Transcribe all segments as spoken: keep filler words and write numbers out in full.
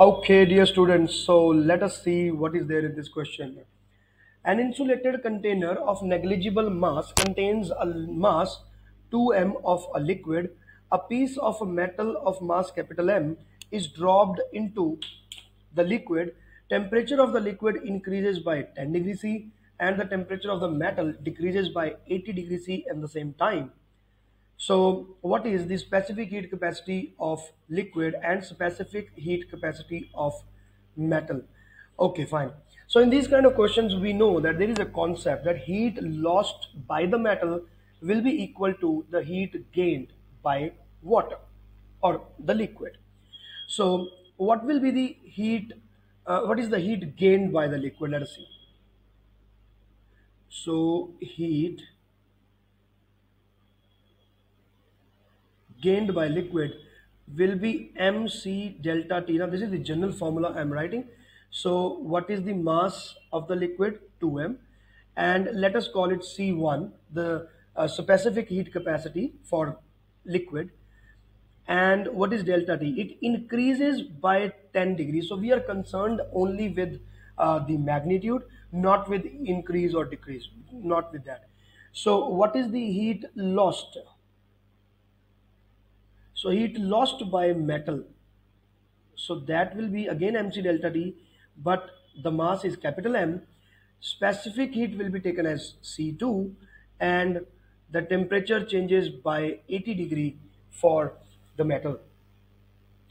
Okay, dear students, so let us see what is there in this question. An insulated container of negligible mass contains a mass two m of a liquid. A piece of metal of mass capital M is dropped into the liquid. Temperature of the liquid increases by ten degrees C and the temperature of the metal decreases by eighty degrees C at the same time. So what is the specific heat capacity of liquid and specific heat capacity of metal? Okay, fine. So in these kind of questions, we know that there is a concept that heat lost by the metal will be equal to the heat gained by water or the liquid. So what will be the heat, uh, what is the heat gained by the liquid? Let us see. So heat gained by liquid will be mc delta t. Now this is the general formula I'm writing. So what is the mass of the liquid? two m, and let us call it C one, the uh, specific heat capacity for liquid. And what is delta t? It increases by ten degrees. So we are concerned only with uh, the magnitude, not with increase or decrease, not with that. So what is the heat lost? So heat lost by metal, so that will be again mc delta t, but the mass is capital M. Specific heat will be taken as C two, and the temperature changes by eighty degree for the metal,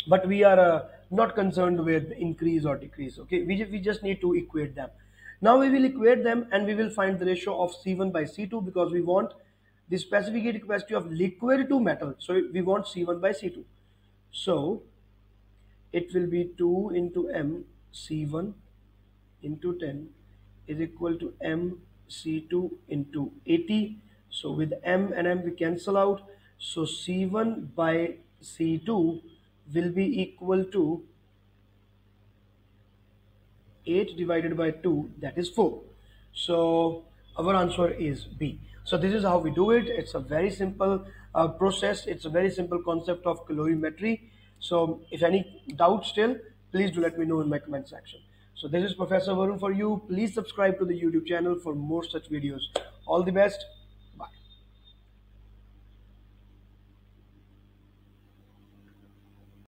but we are uh, not concerned with increase or decrease. Okay, we, we just need to equate them. Now we will equate them and we will find the ratio of C one by C two, because we want the specific heat capacity of liquid to metal. So we want C one by C two. So it will be two into M C one into ten is equal to M C two into eighty. So with M and M we cancel out. So C one by C two will be equal to eight divided by two, that is four. So our answer is B. So this is how we do it. It's a very simple uh, process. It's a very simple concept of calorimetry. So if any doubt still, please do let me know in my comment section. So this is Professor Varun for you. Please subscribe to the YouTube channel for more such videos. All the best.